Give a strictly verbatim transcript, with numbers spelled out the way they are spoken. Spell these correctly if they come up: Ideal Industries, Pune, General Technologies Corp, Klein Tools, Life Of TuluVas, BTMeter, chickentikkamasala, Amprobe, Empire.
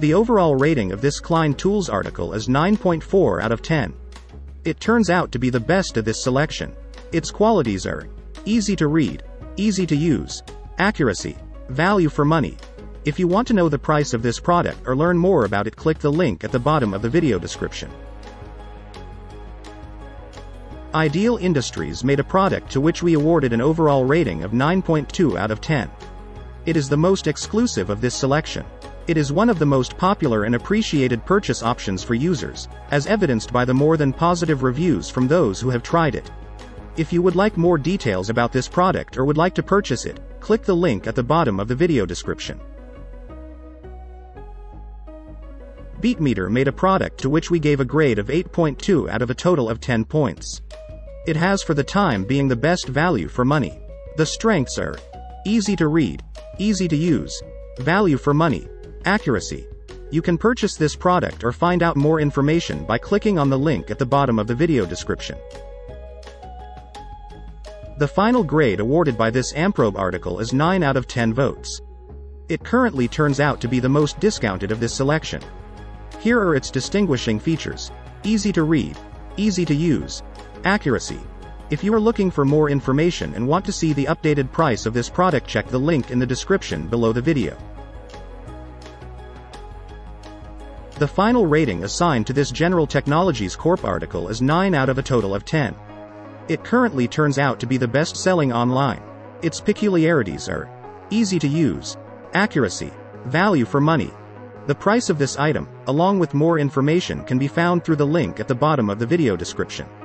The overall rating of this Klein Tools article is nine point four out of ten. It turns out to be the best of this selection. Its qualities are easy to read, easy to use, accuracy, value for money. If you want to know the price of this product or learn more about it, click the link at the bottom of the video description. Ideal Industries made a product to which we awarded an overall rating of nine point two out of ten. It is the most exclusive of this selection. It is one of the most popular and appreciated purchase options for users, as evidenced by the more than positive reviews from those who have tried it. If you would like more details about this product or would like to purchase it, click the link at the bottom of the video description. BTMeter made a product to which we gave a grade of eight point two out of a total of ten points. It has for the time being the best value for money. The strengths are easy to read, easy to use, value for money, accuracy. You can purchase this product or find out more information by clicking on the link at the bottom of the video description. The final grade awarded by this Amprobe article is nine out of ten votes. It currently turns out to be the most discounted of this selection. Here are its distinguishing features: easy to read, easy to use, accuracy. If you are looking for more information and want to see the updated price of this product, check the link in the description below the video. The final rating assigned to this General Technologies Corp article is nine out of a total of ten. It currently turns out to be the best-selling online. Its peculiarities are easy to use, accuracy, value for money. The price of this item, along with more information, can be found through the link at the bottom of the video description.